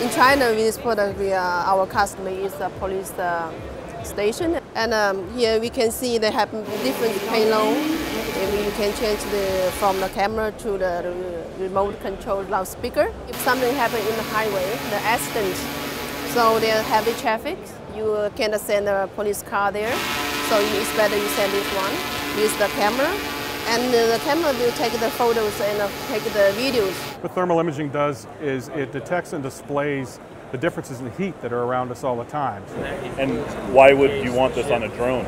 In China, with this product, our customer is the police station. And here we can see they have different payload. And you can change from the camera to the remote control loudspeaker. If something happens in the highway, the accident, so there's heavy traffic, you cannot send a police car there. So it's better you send this one with the camera. And the camera will take the photos and take the videos. What thermal imaging does is it detects and displays the differences in the heat that are around us all the time. And why would you want this on a drone?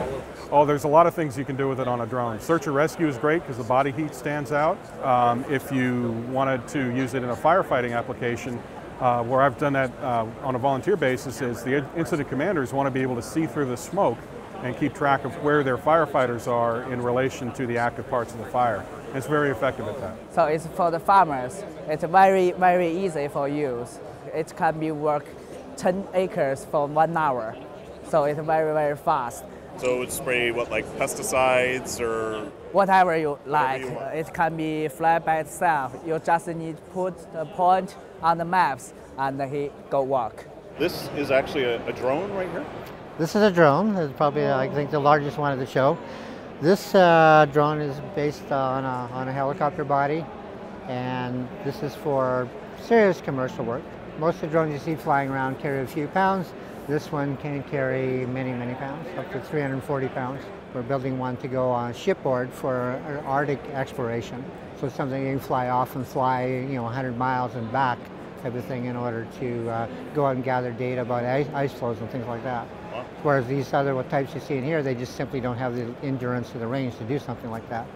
Oh, there's a lot of things you can do with it on a drone. Search and rescue is great because the body heat stands out. If you wanted to use it in a firefighting application, where I've done that on a volunteer basis, is the incident commanders want to be able to see through the smoke and keep track of where their firefighters are in relation to the active parts of the fire. It's very effective at that. So it's for the farmers. It's very, very easy for use. It can be work 10 acres for 1 hour. So it's very, very fast. So it would spray what, like pesticides or? Whatever you like. Whatever you want. It can be fly by itself. You just need to put the point on the maps and he go walk. This is actually a drone right here? This is a drone. It's probably, I think, the largest one at the show. This drone is based on a helicopter body, and this is for serious commercial work. Most of the drones you see flying around carry a few pounds. This one can carry many, many pounds, up to 340 pounds. We're building one to go on shipboard for Arctic exploration. So something you can fly off and fly, 100 miles and back, type of thing, in order to go out and gather data about ice flows and things like that. Whereas these other types you see in here, they just simply don't have the endurance or the range to do something like that.